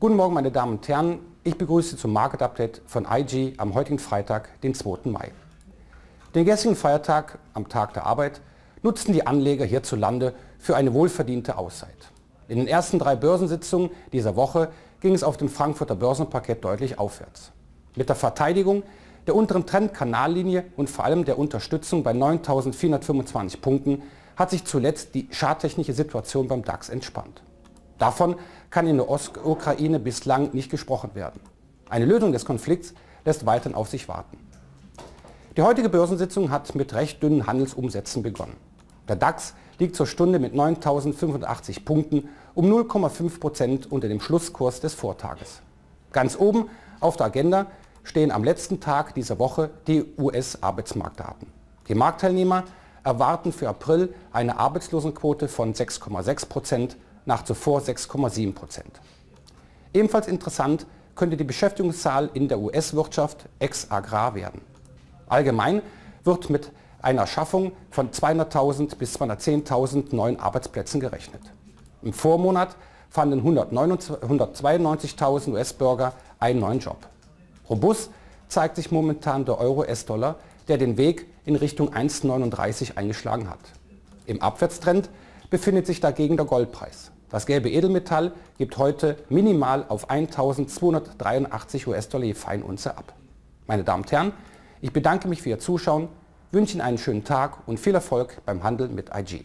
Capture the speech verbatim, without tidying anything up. Guten Morgen, meine Damen und Herren. Ich begrüße zum Market Update von I G am heutigen Freitag, den zweiten Mai. Den gestrigen Feiertag, am Tag der Arbeit, nutzten die Anleger hierzulande für eine wohlverdiente Auszeit. In den ersten drei Börsensitzungen dieser Woche ging es auf dem Frankfurter Börsenparkett deutlich aufwärts. Mit der Verteidigung der unteren Trendkanallinie und vor allem der Unterstützung bei neuntausendvierhundertfünfundzwanzig Punkten hat sich zuletzt die charttechnische Situation beim DAX entspannt. Davon kann in der Ostukraine bislang nicht gesprochen werden. Eine Lösung des Konflikts lässt weiterhin auf sich warten. Die heutige Börsensitzung hat mit recht dünnen Handelsumsätzen begonnen. Der DAX liegt zur Stunde mit neuntausendfünfundachtzig Punkten um null Komma fünf Prozent unter dem Schlusskurs des Vortages. Ganz oben auf der Agenda stehen am letzten Tag dieser Woche die U S-Arbeitsmarktdaten. Die Marktteilnehmer erwarten für April eine Arbeitslosenquote von sechs Komma sechs Prozent nach zuvor sechs Komma sieben Prozent. Ebenfalls interessant könnte die Beschäftigungszahl in der U S-Wirtschaft ex-Agrar werden. Allgemein wird mit einer Schaffung von zweihunderttausend bis zweihundertzehntausend neuen Arbeitsplätzen gerechnet. Im Vormonat fanden hundertzweiundneunzigtausend U S-Bürger einen neuen Job. Robust zeigt sich momentan der Euro-U S-Dollar, der den Weg in Richtung eins Komma neununddreißig eingeschlagen hat. Im Abwärtstrend befindet sich dagegen der Goldpreis. Das gelbe Edelmetall gibt heute minimal auf eintausendzweihundertdreiundachtzig U S-Dollar je Feinunze ab. Meine Damen und Herren, ich bedanke mich für Ihr Zuschauen, wünsche Ihnen einen schönen Tag und viel Erfolg beim Handel mit I G.